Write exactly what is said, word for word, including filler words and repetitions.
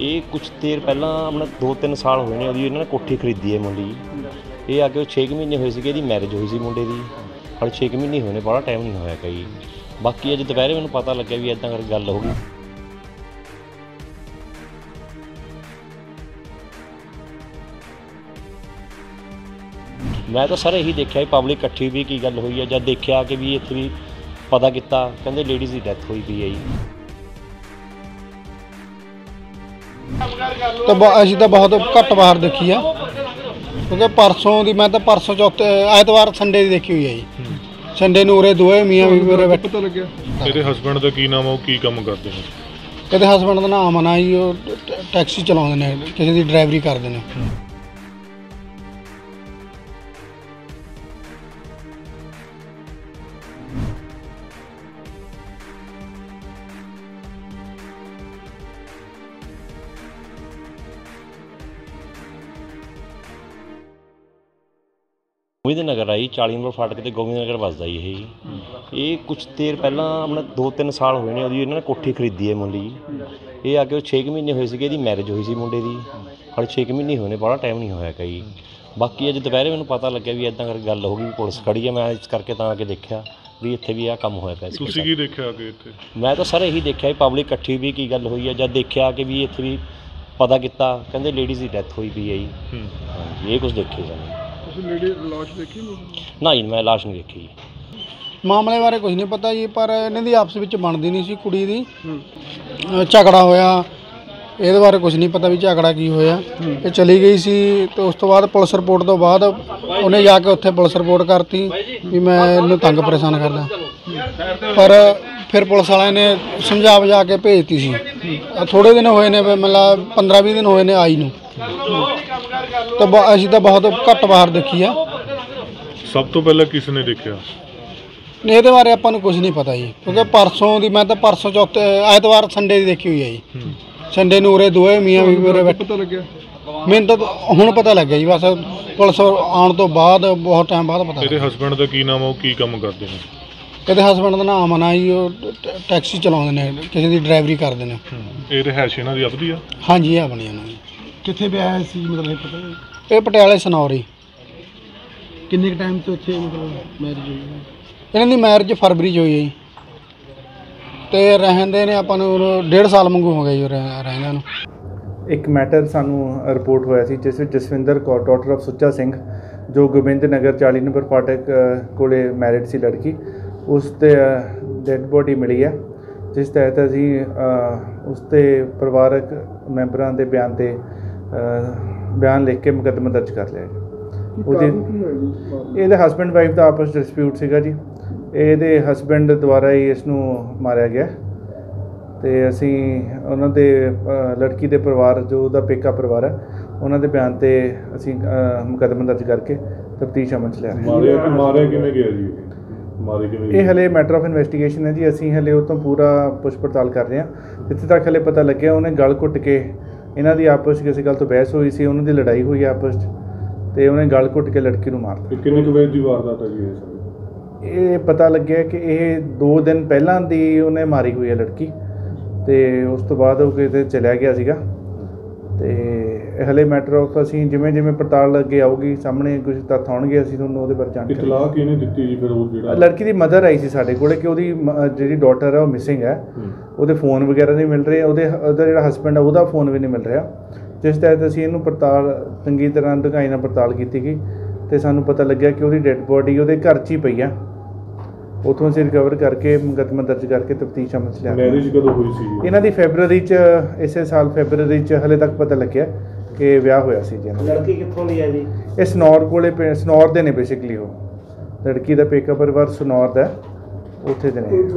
ये कुछ देर पहला अपना दो तीन साल होए ने इन्होंने कोठी खरीदी है मुंडे की। ये आके छे महीने हुए थे कि मैरिज हुई सी मुंडे की, हर छे महीने होने बड़ा टाइम नहीं होया कई। बाकी अज दुपहरे मैंने पता लगे भी इदा करके गल हो गई। मैं तो सर यही देखा पब्लिक इकट्ठी भी की गल हुई है, जब देखा कि भी इत्थे भी पता किया कहते लेडीज़ की डैथ हुई पी है जी। तो अभी तो बहुत घट बाहर देखी है, क्योंकि परसों की मैं तो परसों चौथे ऐतवार संडे की देखी हुई है जी। संडे नूं उरे दोए मियाँ बीवी उरे बैठे। पता लगे तेरे हस्बैंड दा की नाम है, वो की काम करते हैं? कहते हस्बैंड का नाम अमन है जी, वो टैक्सी चलाते हैं, किसी की ड्राइवरी करते हैं। गोबिंद नगर आई चाली नंबर फाटक से गोबिंद नगर बसदा जी। ये कुछ देर पहला अपना दो तीन साल हुए ने इन्होंने कोठी खरीदी है मुंडे की। ये आके छे महीने हुए थे कि मैरिज हुई सी मुंडे की, हर छे महीने होने बड़ा टाइम नहीं होया कई। बाकी अज दोपहरे मैंने पता लगे भी इदा करके गल हो गई, पुलिस खड़ी है। मैं इस करके तो आके देखा भी इतने भी आ काम होया पैसे। मैं तो सर यही देखा पब्लिक इकट्ठी भी की गल हुई है, जब देखा कि भी इतने भी पता किया कहते लेडीज़ की डैथ हुई पी है जी। ये कुछ देखे जाने लाश देखी ना जी, मैं लाश नहीं देखी। मामले बारे कुछ नहीं पता जी, पर इन्होंने आपस में बनती नहीं सी कुड़ी दी। झगड़ा होया, ये बारे कुछ नहीं पता भी झगड़ा की होया। ये चली गई सी, तो उस तो बाद पुलिस रिपोर्ट तो बाद उन्हें जाके उत्थे पुलिस रिपोर्ट करती भी मैं इन्हें तंग परेशान करदा, पर फिर पुलिस वाले ने समझा बजा के भेजती सी। थोड़े दिन होए ने, मतलब पंद्रह भी दिन होए ने आई नूं। तो अभी तो बहुत घट बाहर देखी है। सब तो पहले किसने देखा? ये बारे अपन कुछ नहीं पता जी, क्योंकि परसों की मैं तो परसों चौथे ऐतवार संडे की देखी हुई है जी। संडे नूं उरे दोए मियाँ बीवी उरे बैठे। मैनूं तो हुण पता लग्या जी, बस पुलिस आने तो बाद बहुत टाइम बाद पता। तेरे हस्बैंड का की नाम है, वो की काम करते हैं? कहते हस्बैंड का नाम अमन है जी, वो टैक्सी चलाते हैं, किसी की ड्राइवरी करते हैं। ये रिहाइश इन्हां दी अपनी है? हाँ जी, अपनी इन्हां दी। कित्थे ब्याह सी, मतलब पता? ये पटियाले सनौरी। किन्ने टाइम तो इत्थे मतलब मैरिज हुई है? इन्हां दी मैरिज फरवरी च हुई है ते रहंदे ने अपन डेढ़ साल मंगू हो गए जी रहंदे नूं। एक मैटर सानू रिपोर्ट होया सी जिस विच जसविंदर कौर डॉटर ऑफ सुच्चा सिंह, जो गोबिंद नगर चाली नंबर फाटक कोले मैरिड सी लड़की, उस ते डेड बॉडी मिली है, जिस तहत असी उसते परिवारक मैंबरां दे बयान ते बयान लिख के मुकदमा दर्ज कर लिया जी। ये हसबैंड वाइफ का आपस डिस्प्यूट सीगा जी, ये हसबैंड द्वारा ही इसनू मारिया गया। तो असी उन्होंने लड़की के परिवार जो उसका पेका परिवार है उन्होंने बयान ते असी मुकदमा दर्ज करके तफ्तीश अमल च लिया। ये हले मैटर ऑफ इन्वेस्टिगेशन है जी, असी हले उस तो पूरा पुछ पड़ताल कर रहे हैं। जिथे तक हले पता लगे उन्हें गल घुट के इन्हां दी आपस किसी गल तो बहस हुई सी, उन्हां दी लड़ाई हुई आपस ते उन्हें गल घुट के लड़की नूं मार दिया। कितने बजे दी वारदात है जी? ये पता लगे कि यह दो दिन पहलां दी उन्हें मारी हुई है लड़की, तो उस तो बाद वो किते चलिया गया सीगा। ते हले मैटर ऑफ असी जिवें जिवें पड़ताल अगे आऊगी सामने कुछ तत्थ आउणगे असी तुहानूं उहदे बारे जानकारी। इतलाह किहने दित्ती जी फिर? ओह जिहड़ा लड़की दी मदर आई सी साडे कोले कि उहदी जिहड़ी डॉटर है ओह मिसिंग है, उहदे फोन वगैरह नहीं मिल रहे, उहदे उहदा जिहड़ा हस्बैंड है उहदा फोन भी नहीं मिल रहा। जिस तहत असी इहनूं पड़ताल चंगी तरह ढंगाई नाल पड़ताल कीती गई ते सानूं पता लग्या कि उहदी डेड बॉडी उहदे घर च ही पई आ। उतों से रिकवर करके मुकदमा दर्ज करके तफ्तीश अमल च लिया। मैरिज कदों हुई सी? इन्हां दी फैबररी च इसे साल फैबररी च हले तक पता लग्या कि विआह होया सी जी। लड़की कित्थों दी है जी? ये सनौर कोले सनौर दे ने बेसिकली, वो लड़की दा पेका परिवार सनौर दा, उत्थे दे ने।